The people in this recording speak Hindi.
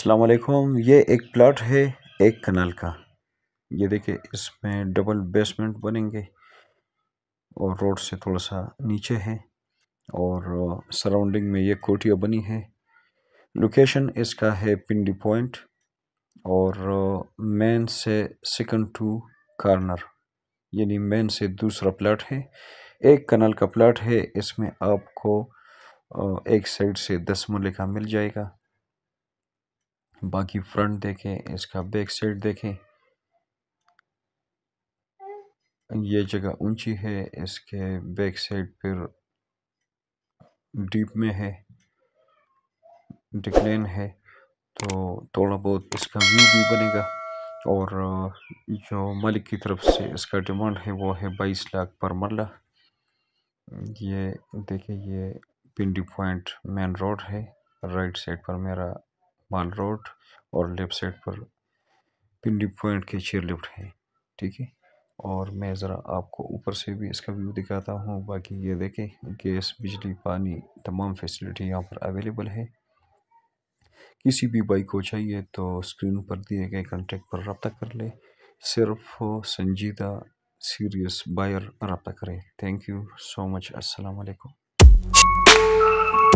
अस्सलाम वालेकुम। ये एक प्लाट है एक कनाल का। ये देखिए इसमें डबल बेसमेंट बनेंगे और रोड से थोड़ा सा नीचे है और सराउंडिंग में ये कोठियाँ बनी है। लोकेशन इसका है पिंडी पॉइंट और मेन से सेकंड टू कॉर्नर, यानी मेन से दूसरा प्लाट है। एक कनाल का प्लाट है। इसमें आपको एक साइड से 10 मरले का मिल जाएगा। बाकी फ्रंट देखें, इसका बैक साइड देखें। ये जगह ऊंची है, इसके बैक साइड फिर डीप में है, डिक्लेन है, तो थोड़ा बहुत इसका व्यू भी बनेगा। और जो मालिक की तरफ से इसका डिमांड है वो है 22 लाख पर मरला। ये देखिए ये पिंडी पॉइंट मेन रोड है, राइट साइड पर मेरा माल रोड और लेफ्ट साइड पर पिंडी पॉइंट के चेयर लिफ्ट है, ठीक है। और मैं ज़रा आपको ऊपर से भी इसका व्यू दिखाता हूँ। बाकी ये देखें, गैस, बिजली, पानी, तमाम फैसिलिटी यहाँ पर अवेलेबल है। किसी भी बाइक को चाहिए तो स्क्रीन पर दिए गए कांटेक्ट पर रब्ता कर ले। सिर्फ संजीदा सीरियस बायर रब्ता करें। Thank you so much. अस्सलाम वालेकुम।